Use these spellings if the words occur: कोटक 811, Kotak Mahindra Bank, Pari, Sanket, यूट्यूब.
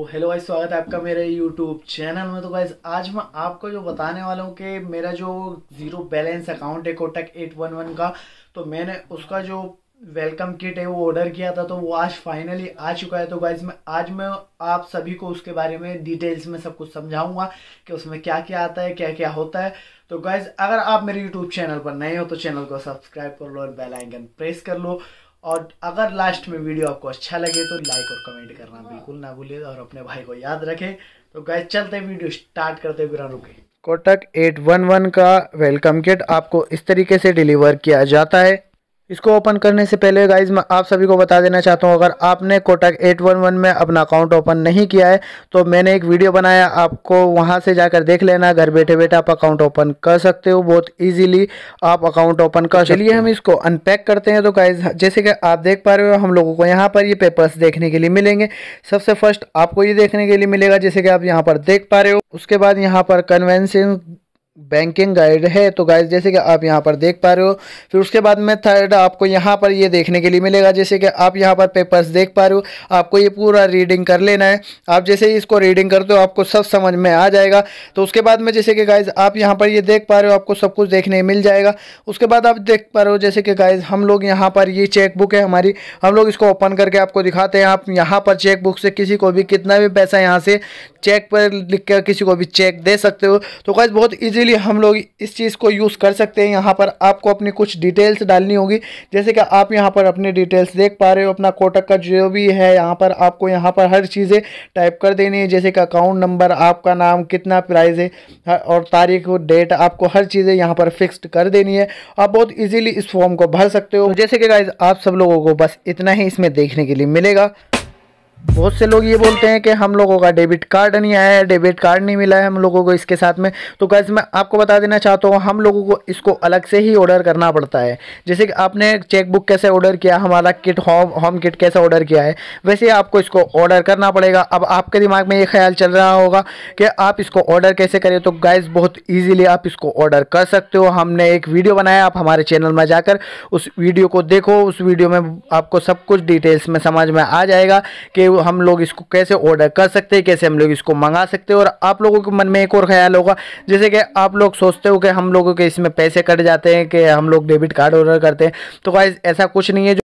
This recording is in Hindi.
तो हेलो गाइस, स्वागत है आपका मेरे यूट्यूब चैनल में। तो गाइस आज मैं आपको जो बताने वाला हूँ कि मेरा जो जीरो बैलेंस अकाउंट है कोटक 811 का, तो मैंने उसका जो वेलकम किट है वो ऑर्डर किया था, तो वो आज फाइनली आ चुका है। तो गाइस मैं आप सभी को उसके बारे में डिटेल्स में सब कुछ समझाऊंगा कि उसमें क्या क्या आता है, क्या क्या होता है। तो गाइस अगर आप मेरे यूट्यूब चैनल पर नए हो तो चैनल को सब्सक्राइब कर लो और बेल आइकन प्रेस कर लो, और अगर लास्ट में वीडियो आपको अच्छा लगे तो लाइक और कमेंट करना बिल्कुल ना भूलिए और अपने भाई को याद रखें। तो गाइस चलते हैं, वीडियो स्टार्ट करते बिना रुके। कोटक 811 का वेलकम किट आपको इस तरीके से डिलीवर किया जाता है। इसको ओपन करने से पहले गाइज मैं आप सभी को बता देना चाहता हूं, अगर आपने कोटक 811 में अपना अकाउंट ओपन नहीं किया है तो मैंने एक वीडियो बनाया, आपको वहां से जाकर देख लेना। घर बैठे बैठे आप अकाउंट ओपन कर सकते हो, बहुत इजीली आप अकाउंट ओपन कर सकते हो। चलिए हम इसको अनपैक करते हैं। तो गाइज जैसे कि आप देख पा रहे हो, हम लोगों को यहाँ पर ये पेपर्स देखने के लिए मिलेंगे। सबसे फर्स्ट आपको ये देखने के लिए मिलेगा जैसे कि आप यहाँ पर देख पा रहे हो। उसके बाद यहाँ पर कन्वेंशन बैंकिंग गाइड है, तो गाइज जैसे कि आप यहाँ पर देख पा रहे हो। फिर उसके बाद में थर्ड आपको यहाँ पर ये देखने के लिए मिलेगा जैसे कि आप यहाँ पर पेपर्स देख पा रहे हो। आपको ये पूरा रीडिंग कर लेना है, आप जैसे ही इसको रीडिंग करते हो आपको सब समझ में आ जाएगा। तो उसके बाद में जैसे कि गाइज आप यहाँ पर ये देख पा रहे हो, आपको सब कुछ देखने मिल जाएगा। उसके बाद आप देख पा रहे हो जैसे कि गाइज हम लोग यहाँ पर ये चेक बुक है हमारी, हम लोग इसको ओपन करके आपको दिखाते हैं। आप यहाँ पर चेक बुक से किसी को भी कितना भी पैसा यहाँ से चेक पर लिख कर किसी को भी चेक दे सकते हो। तो गाइज बहुत ईजीली हम लोग इस चीज़ को यूज़ कर सकते हैं। यहाँ पर आपको अपनी कुछ डिटेल्स डालनी होगी जैसे कि आप यहाँ पर अपनी डिटेल्स देख पा रहे हो। अपना कोटक का जो भी है यहाँ पर आपको यहाँ पर हर चीज़ें टाइप कर देनी है जैसे कि अकाउंट नंबर, आपका नाम, कितना प्राइस है और तारीख डेट, आपको हर चीज़ें यहाँ पर फिक्स्ड कर देनी है। आप बहुत ईजीली इस फॉर्म को भर सकते हो। जैसे कि गाइज आप सब लोगों को बस इतना ही इसमें देखने के लिए मिलेगा। बहुत से लोग ये बोलते हैं कि हम लोगों का डेबिट कार्ड नहीं आया है, डेबिट कार्ड नहीं मिला है हम लोगों को इसके साथ में। तो गाइस मैं आपको बता देना चाहता हूँ, हम लोगों को इसको अलग से ही ऑर्डर करना पड़ता है। जैसे कि आपने चेकबुक कैसे ऑर्डर किया, हमारा किट होम किट कैसे ऑर्डर किया है, वैसे आपको इसको ऑर्डर करना पड़ेगा। अब आपके दिमाग में ये ख्याल चल रहा होगा कि आप इसको ऑर्डर कैसे करें, तो गाइस बहुत ईजिली आप इसको ऑर्डर कर सकते हो। हमने एक वीडियो बनाया, आप हमारे चैनल में जाकर उस वीडियो को देखो। उस वीडियो में आपको सब कुछ डिटेल्स में समझ में आ जाएगा कि हम लोग इसको कैसे ऑर्डर कर सकते हैं, कैसे हम लोग इसको मंगा सकते हैं। और आप लोगों के मन में एक और ख्याल होगा जैसे कि आप लोग सोचते हो कि हम लोगों के इसमें पैसे कट जाते हैं, कि हम लोग डेबिट कार्ड ऑर्डर करते हैं। तो गाइस ऐसा कुछ नहीं है।